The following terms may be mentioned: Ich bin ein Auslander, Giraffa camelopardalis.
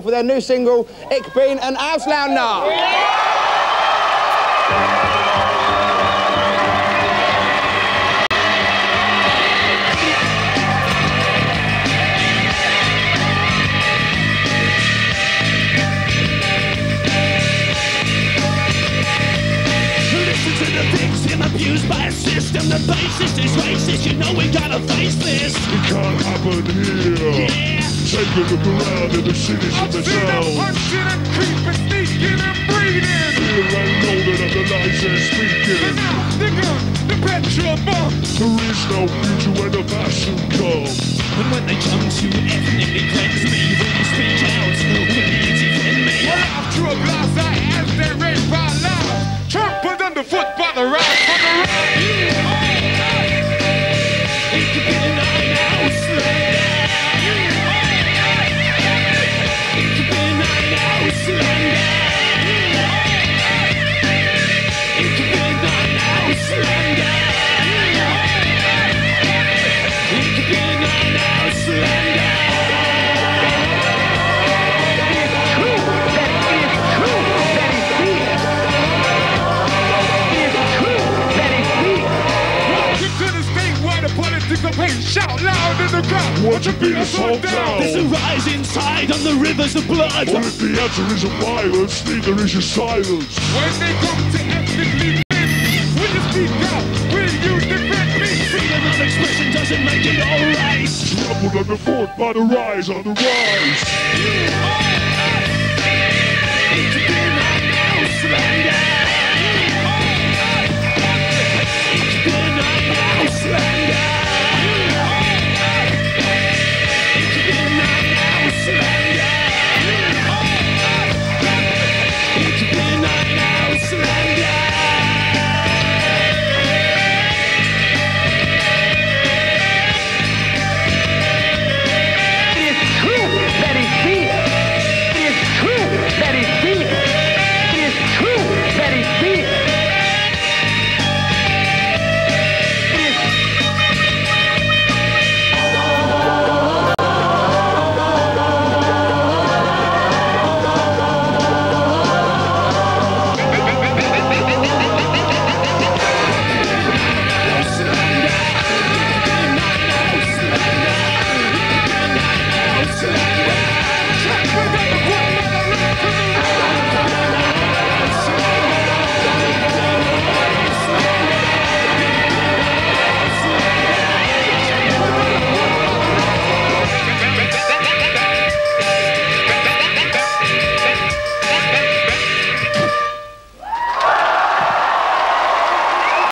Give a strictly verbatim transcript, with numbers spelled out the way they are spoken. For their new single, Ich bin ein Auslander. Listen to the victim abused by a system. The basis is racist, you know we gotta face this. We can't happen here. Take a look around at the city from the town. I'm sitting and creeping, sneaking and breeding. Feel like loading up the lights and speaking. And now, nigga, the petrol bomb. There is no future when the passion comes. And when they come to ethnically cleanse me, when you speak out, no community can me. Well, I've drug lives out as they raise my life. Trampled underfoot by the right, by the right. It could be the night outside. Shout loud in the crowd, what you be this whole town? There's a rise inside on the rivers of blood. Or if the answer isn't violence, neither is your silence. When they come to ethnically cleanse me, will you speak out? Will you defend me? Freedom of expression doesn't make it all right. Trampled underfoot by the rise on the rise. Yeah.